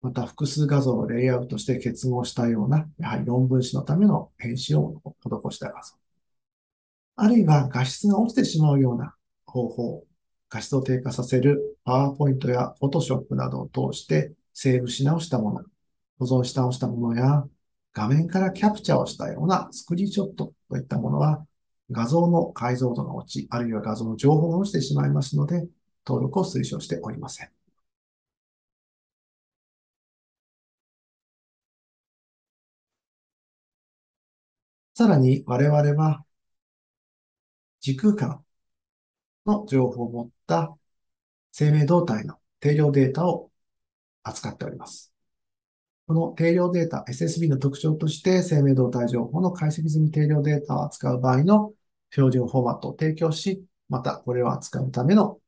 また、複数画像をレイアウトして結合したような、やはり論文誌のための編集を施した画像。あるいは画質が落ちてしまうような方法、画質を低下させるパワーポイントやフォトショップなどを通してセーブし直したもの、保存し直したものや、画面からキャプチャーをしたようなスクリーンショットといったものは、画像の解像度が落ち、あるいは画像の情報が落ちてしまいますので、登録を推奨しておりません。さらに我々は時空間の情報を持った生命動態の定量データを扱っております。この定量データ、SSB の特徴として生命動態情報の解析済み定量データを扱う場合の標準フォーマットを提供し、またこれを扱うための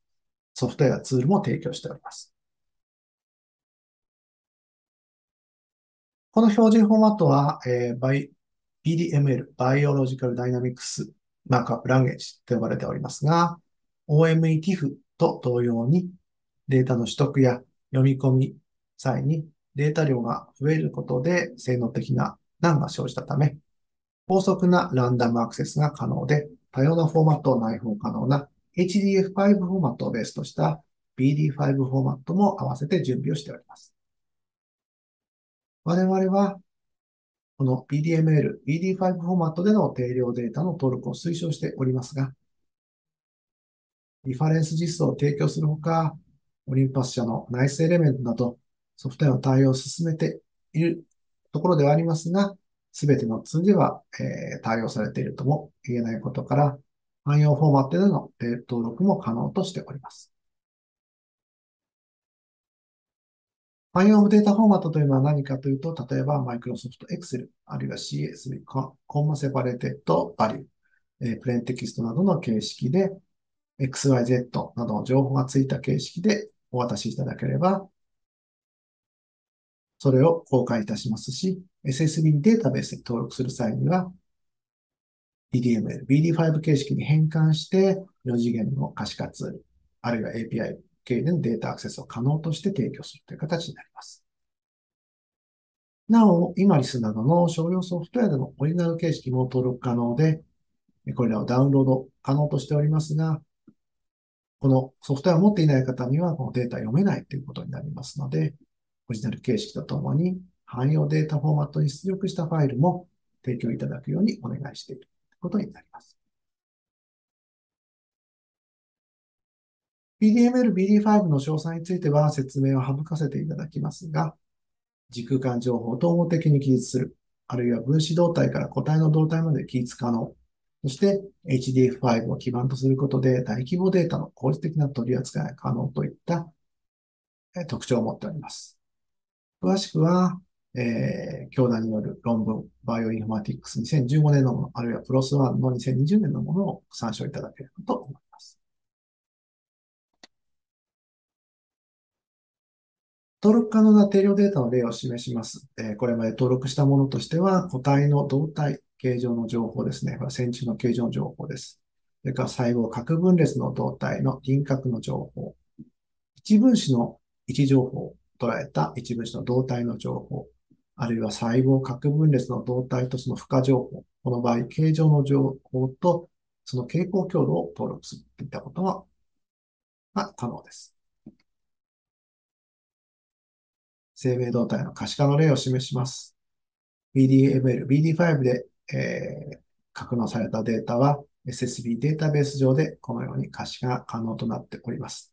ソフトウェアツールも提供しております。この標準フォーマットは、BDML、バイオロジカルダイナミクスマークアップランゲージと呼ばれておりますが、OME-TIFF と同様にデータの取得や読み込み際にデータ量が増えることで性能的な難が生じたため、高速なランダムアクセスが可能で多様なフォーマットを内包可能な HDF5 フォーマットをベースとした BD5 フォーマットも合わせて準備をしております。我々は、この BDML、BD5 フォーマットでの定量データの登録を推奨しておりますが、リファレンス実装を提供するほか、オリンパス社のナイスエレメントなどソフトウェアの対応を進めているところではありますが、すべてのツールでは、対応されているとも言えないことから、汎用フォーマットでの登録も可能としております。汎用データフォーマットというのは何かというと、例えば Microsoft Excel、あるいは CSV、Comma Separated Value、プレーンテキストなどの形式で、XYZ などの情報がついた形式でお渡しいただければ、それを公開いたしますし、SSBD データベースに登録する際には、BDML、BD5 形式に変換して、4次元の可視化ツール、あるいは API 経由でのデータアクセスを可能として提供するという形になります。なお、IMARIS などの商用ソフトウェアでのオリジナル形式も登録可能で、これらをダウンロード可能としておりますが、このソフトウェアを持っていない方には、このデータ読めないということになりますので、オリジナル形式とともに、汎用データフォーマットに出力したファイルも提供いただくようにお願いしていることになります。BDML、BD5 の詳細については説明を省かせていただきますが、時空間情報を統合的に記述する、あるいは分子動態から個体の動態まで記述可能、そして HDF5 を基盤とすることで大規模データの効率的な取り扱いが可能といった特徴を持っております。詳しくは、教団による論文、バイオインフォマティックス2015年のもの、あるいはプロスワンの2020年のものを参照いただければと思います。登録可能な定量データの例を示します。これまで登録したものとしては、個体の動態、形状の情報ですね。これは線虫の形状の情報です。それから細胞、核分裂の動態の輪郭の情報。一分子の位置情報。捉えた一分子の動態の情報、あるいは細胞核分裂の動態とその負荷情報、この場合、形状の情報とその傾向強度を登録するといったことが可能です。生命動態の可視化の例を示します。BDML、BD5 で、格納されたデータは SSB データベース上でこのように可視化が可能となっております。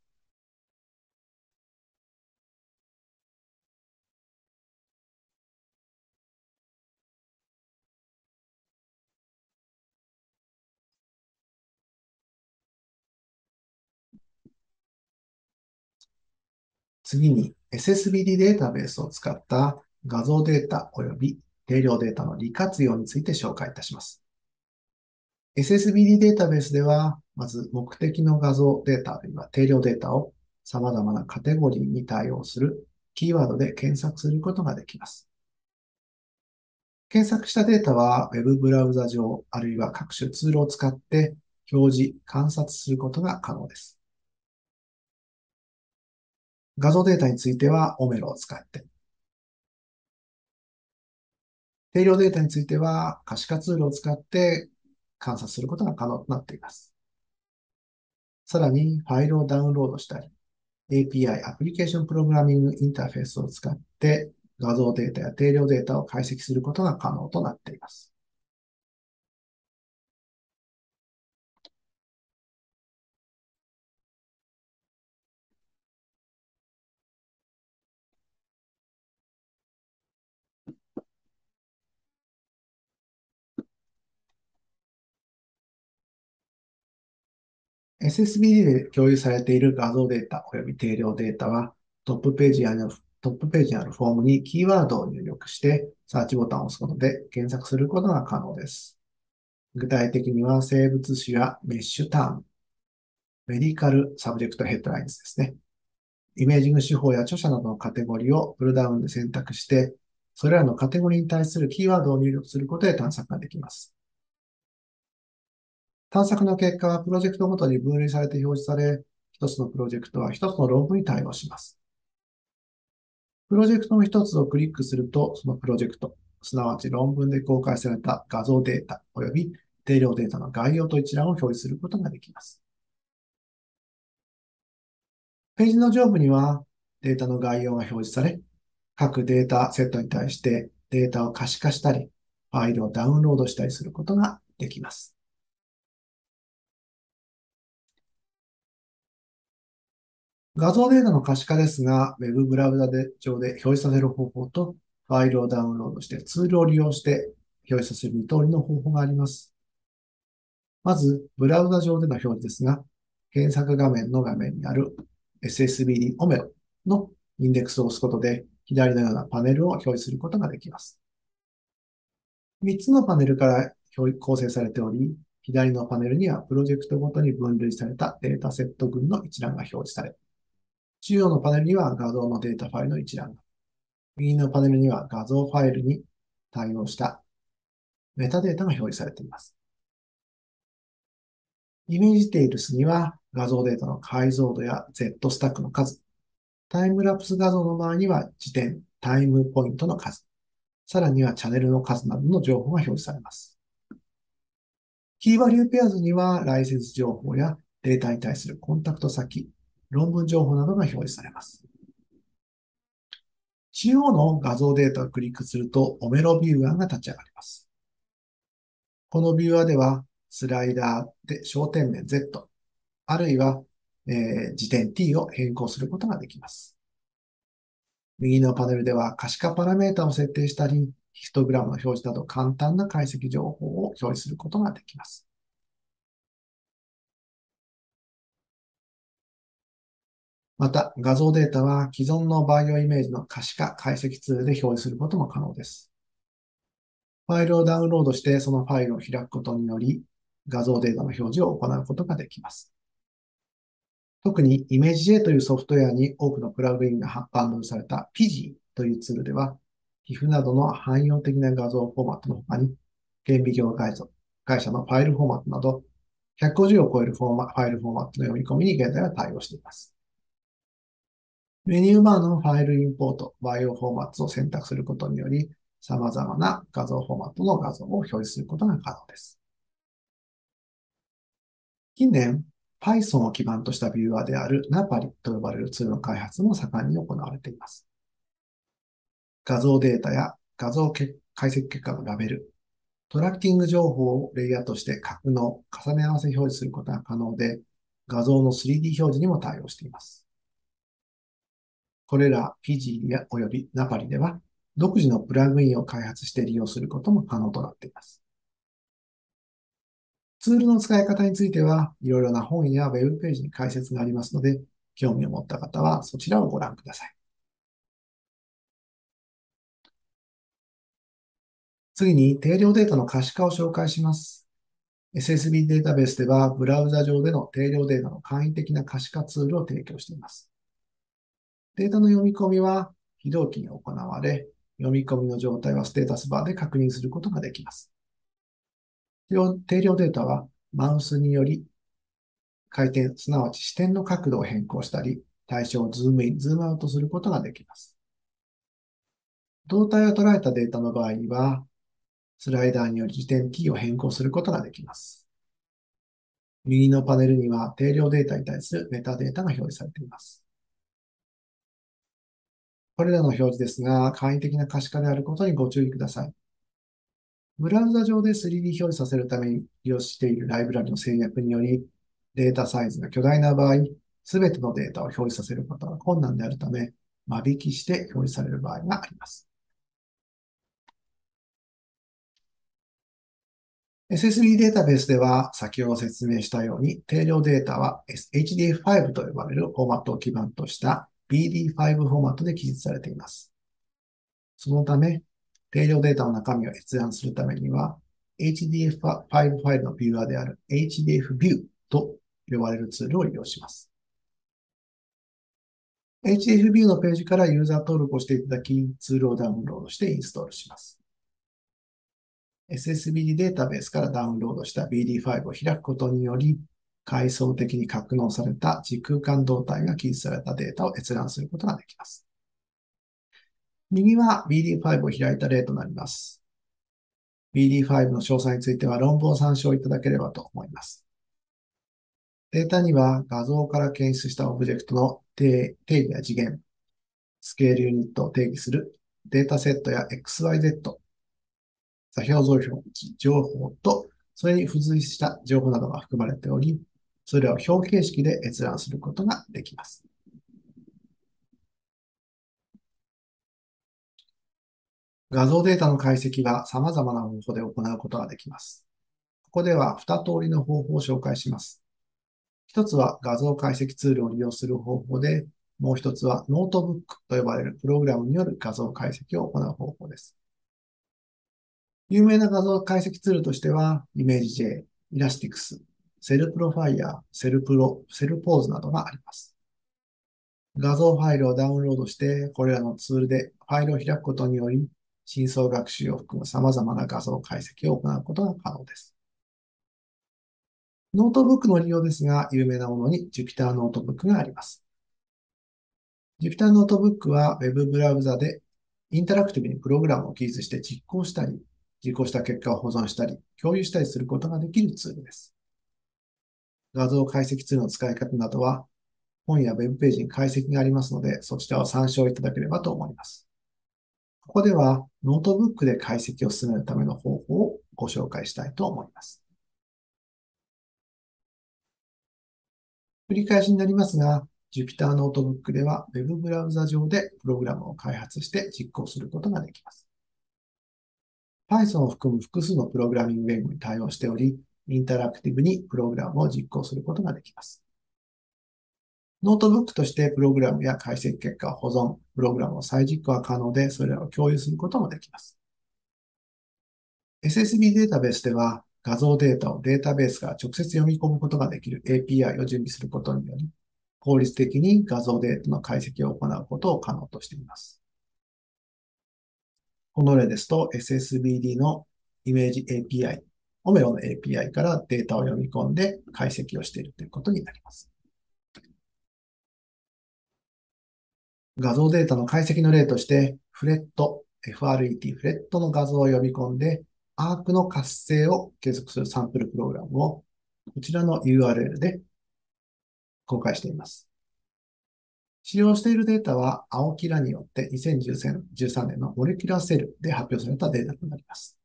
次に SSBD データベースを使った画像データ及び定量データの利活用について紹介いたします。SSBD データベースでは、まず目的の画像データあるいは定量データを様々なカテゴリーに対応するキーワードで検索することができます。検索したデータは Web ブラウザ上あるいは各種ツールを使って表示、観察することが可能です。画像データについては OMERO を使って、定量データについては可視化ツールを使って観察することが可能となっています。さらにファイルをダウンロードしたり、API、アプリケーションプログラミングインターフェースを使って画像データや定量データを解析することが可能となっています。SSBD で共有されている画像データ及び定量データはトップページにあるフォームにキーワードを入力してサーチボタンを押すことで検索することが可能です。具体的には生物種やメッシュターム、メディカルサブジェクトヘッドラインズですね。イメージング手法や著者などのカテゴリーをプルダウンで選択して、それらのカテゴリーに対するキーワードを入力することで探索ができます。探索の結果はプロジェクトごとに分類されて表示され、一つのプロジェクトは一つの論文に対応します。プロジェクトの一つをクリックすると、そのプロジェクト、すなわち論文で公開された画像データ及び定量データの概要と一覧を表示することができます。ページの上部にはデータの概要が表示され、各データセットに対してデータを可視化したり、ファイルをダウンロードしたりすることができます。画像データの可視化ですが、Web ブラウザ上で表示させる方法と、ファイルをダウンロードしてツールを利用して表示させる2通りの方法があります。まず、ブラウザ上での表示ですが、検索画面の画面にある SSBD OMERO のインデックスを押すことで、左のようなパネルを表示することができます。3つのパネルから構成されており、左のパネルにはプロジェクトごとに分類されたデータセット群の一覧が表示され、中央のパネルには画像のデータファイルの一覧が、右のパネルには画像ファイルに対応したメタデータが表示されています。イメージテールスには画像データの解像度や Z スタックの数、タイムラプス画像の場合には時点、タイムポイントの数、さらにはチャンネルの数などの情報が表示されます。キーバリューペアーズにはライセンス情報やデータに対するコンタクト先、論文情報などが表示されます。中央の画像データをクリックすると、OMEROビューアーが立ち上がります。このビューアーでは、スライダーで焦点面 Z、あるいは、時点 T を変更することができます。右のパネルでは、可視化パラメータを設定したり、ヒストグラムの表示など簡単な解析情報を表示することができます。また、画像データは既存のバイオイメージの可視化解析ツールで表示することも可能です。ファイルをダウンロードして、そのファイルを開くことにより、画像データの表示を行うことができます。特に ImageJ というソフトウェアに多くのプラグインがバンドルされた Fiji というツールでは、TIFF などの汎用的な画像フォーマットの他に、顕微鏡会社のファイルフォーマットなど、150を超えるファイルフォーマットの読み込みに現在は対応しています。メニューバーのファイルインポート、バイオフォーマットを選択することにより、様々な画像フォーマットの画像を表示することが可能です。近年、Python を基盤としたビューアーである Napari と呼ばれるツールの開発も盛んに行われています。画像データや画像解析結果のラベル、トラッキング情報をレイヤーとして格納、重ね合わせ表示することが可能で、画像の 3D 表示にも対応しています。これら Fiji やおよび Napari では、独自のプラグインを開発して利用することも可能となっています。ツールの使い方については、いろいろな本やウェブページに解説がありますので、興味を持った方はそちらをご覧ください。次に、定量データの可視化を紹介します。 SSB データベースでは、ブラウザ上での定量データの簡易的な可視化ツールを提供しています。データの読み込みは非同期に行われ、読み込みの状態はステータスバーで確認することができます。定量データはマウスにより回転、すなわち視点の角度を変更したり、対象をズームイン、ズームアウトすることができます。動態を捉えたデータの場合には、スライダーにより時点キーを変更することができます。右のパネルには定量データに対するメタデータが表示されています。これらの表示ですが、簡易的な可視化であることにご注意ください。ブラウザ上で 3D 表示させるために利用しているライブラリの制約により、データサイズが巨大な場合、すべてのデータを表示させることが困難であるため、間引きして表示される場合があります。SSB データベースでは、先ほど説明したように、定量データは HDF5 と呼ばれるフォーマットを基盤とした BD5 フォーマットで記述されています。そのため、定量データの中身を閲覧するためには、HDF5 ファイルのビューアーである HDFView と呼ばれるツールを利用します。HDFView のページからユーザー登録をしていただき、ツールをダウンロードしてインストールします。SSBD データベースからダウンロードした BD5 を開くことにより、階層的に格納された時空間動態が記述されたデータを閲覧することができます。右は BD5 を開いた例となります。 BD5 の詳細については論文を参照いただければと思います。データには画像から検出したオブジェクトの定義や次元、スケールユニットを定義するデータセットや XYZ、座標増表記情報と、それに付随した情報などが含まれており、それらを表形式で閲覧することができます。画像データの解析は様々な方法で行うことができます。ここでは2通りの方法を紹介します。1つは画像解析ツールを利用する方法で、もう1つはノートブックと呼ばれるプログラムによる画像解析を行う方法です。有名な画像解析ツールとしては、ImageJ、Ilastik、セルプロファイア、セルプロ、セルポーズなどがあります。画像ファイルをダウンロードして、これらのツールでファイルを開くことにより、深層学習を含む様々な画像解析を行うことが可能です。ノートブックの利用ですが、有名なものに Jupyter ノートブックがあります。Jupyter ノートブックは Web ブラウザでインタラクティブにプログラムを記述して実行したり、実行した結果を保存したり、共有したりすることができるツールです。画像解析ツールの使い方などは、本や Web ページに解析がありますので、そちらを参照いただければと思います。ここでは、ノートブックで解析を進めるための方法をご紹介したいと思います。繰り返しになりますが、Jupyter ノートブックでは Web ブラウザ上でプログラムを開発して実行することができます。Python を含む複数のプログラミング言語に対応しており、インタラクティブにプログラムを実行することができます。ノートブックとしてプログラムや解析結果を保存、プログラムを再実行は可能で、それらを共有することもできます。SSB データベースでは、画像データをデータベースから直接読み込むことができる API を準備することにより、効率的に画像データの解析を行うことを可能としています。この例ですと、SSBD のイメージ API、OMERO の API からデータを読み込んで解析をしているということになります。画像データの解析の例として、FRET の画像を読み込んで、アークの活性を計測するサンプルプログラムを、こちらの URL で公開しています。使用しているデータは、青木らによって2013年のモレキュラーセルで発表されたデータとなります。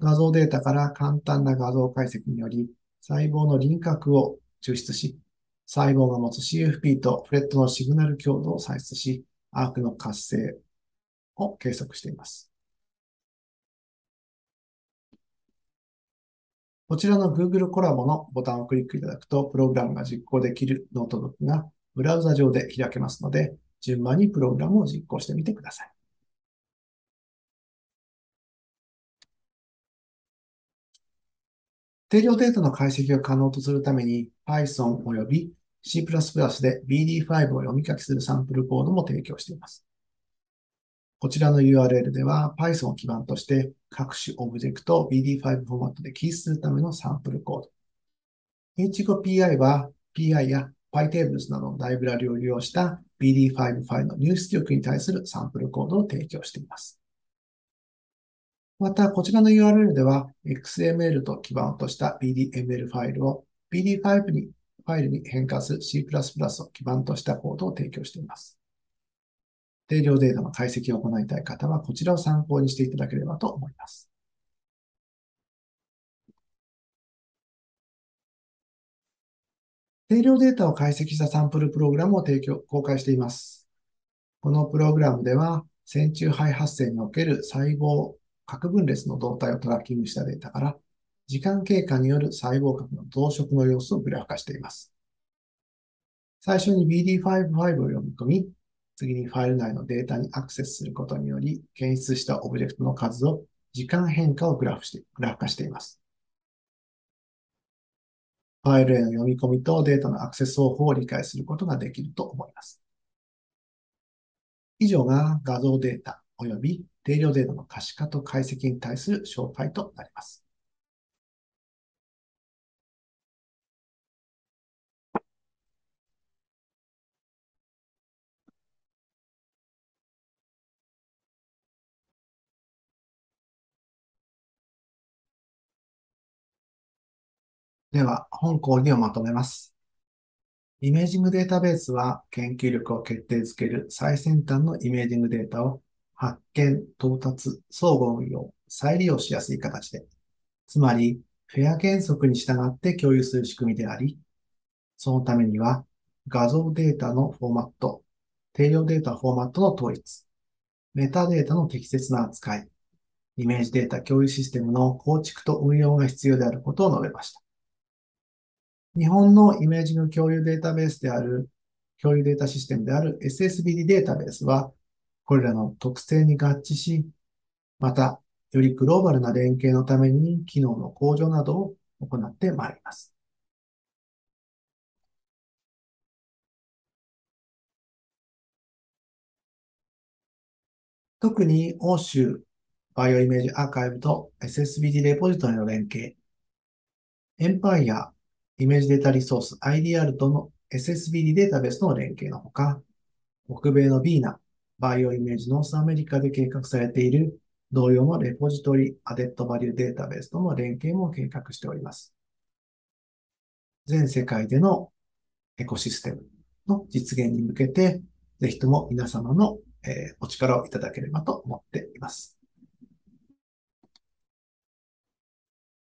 画像データから簡単な画像解析により、細胞の輪郭を抽出し、細胞が持つ CFP とフレットのシグナル強度を算出し、アークの活性を計測しています。こちらの Google コラボのボタンをクリックいただくと、プログラムが実行できるノートブックがブラウザ上で開けますので、順番にプログラムを実行してみてください。定量データの解析を可能とするために Python および C++ で BD5 を読み書きするサンプルコードも提供しています。こちらの URL では Python を基盤として各種オブジェクトを BD5 フォーマットで記述するためのサンプルコード。H5PI は PI や PyTables などのライブラリを利用した BD5 ファイルの入出力に対するサンプルコードを提供しています。また、こちらの URL では、XML と基盤とした BDML ファイルを BD5 ファイルに変換する C++ を基盤としたコードを提供しています。定量データの解析を行いたい方は、こちらを参考にしていただければと思います。定量データを解析したサンプルプログラムを公開しています。このプログラムでは、線虫肺発生における細胞核分裂の動態をトラッキングしたデータから、時間経過による細胞核の増殖の様子をグラフ化しています。最初に BD5 ファイルを読み込み、次にファイル内のデータにアクセスすることにより、検出したオブジェクトの数を時間変化をグラフ化しています。ファイルへの読み込みとデータのアクセス方法を理解することができると思います。以上が画像データ及び定量データの可視化と解析に対する紹介となります。では、本講義をまとめます。イメージングデータベースは研究力を決定づける最先端のイメージングデータを発見、到達、相互運用、再利用しやすい形で、つまりフェア原則に従って共有する仕組みであり、そのためには画像データのフォーマット、定量データフォーマットの統一、メタデータの適切な扱い、イメージデータ共有システムの構築と運用が必要であることを述べました。日本のイメージング共有データベースである、共有データシステムである SSBD データベースは、これらの特性に合致し、また、よりグローバルな連携のために機能の向上などを行ってまいります。特に欧州、BioImage Archive と SSBD レポジトリの連携、エンパイア、イメージデータリソース IDR との SSBD データベースの連携のほか、北米のビーナ、バイオイメージノースアメリカで計画されている同様のレポジトリアデッドバリューデータベースとの連携も計画しております。全世界でのエコシステムの実現に向けて、ぜひとも皆様のお力をいただければと思っています。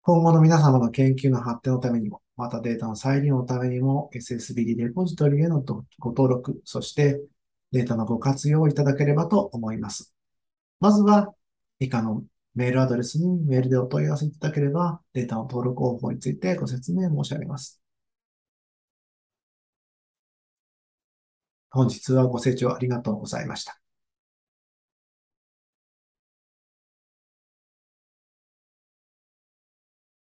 今後の皆様の研究の発展のためにも、またデータの再利用のためにも SSBD レポジトリへのご登録、そしてデータのご活用をいただければと思います。まずは以下のメールアドレスにメールでお問い合わせいただければデータの登録方法についてご説明申し上げます。本日はご清聴ありがとうございました。